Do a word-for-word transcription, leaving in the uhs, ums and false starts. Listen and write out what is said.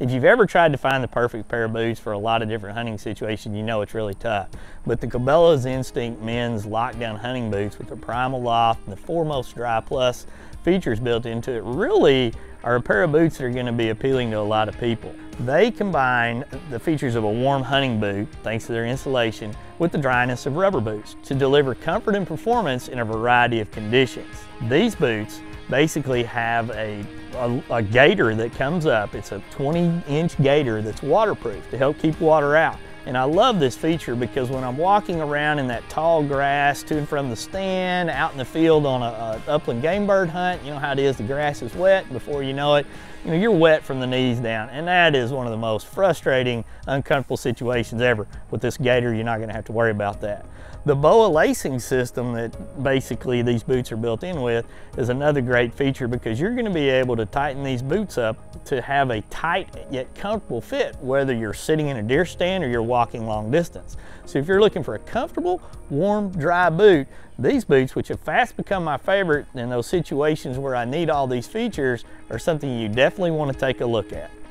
If you've ever tried to find the perfect pair of boots for a lot of different hunting situations, you know it's really tough. But the Cabela's Instinct Men's Lockdown Hunting Boots with the PrimaLoft and the four most Dry Plus features built into it really are a pair of boots that are going to be appealing to a lot of people. They combine the features of a warm hunting boot, thanks to their insulation, with the dryness of rubber boots to deliver comfort and performance in a variety of conditions. These boots basically have a, a, a gaiter that comes up. It's a twenty inch gaiter that's waterproof to help keep water out. And I love this feature because when I'm walking around in that tall grass to and from the stand, out in the field on a, a upland game bird hunt, you know how it is, the grass is wet. Before you know it, you know, you're wet from the knees down. And that is one of the most frustrating, uncomfortable situations ever. With this gaiter, you're not gonna have to worry about that. The Boa lacing system that basically these boots are built in with is another great feature, because you're gonna be able to tighten these boots up to have a tight yet comfortable fit, whether you're sitting in a deer stand or you're walking walking long distance. So if you're looking for a comfortable, warm, dry boot, these boots, which have fast become my favorite in those situations where I need all these features, are something you definitely want to take a look at.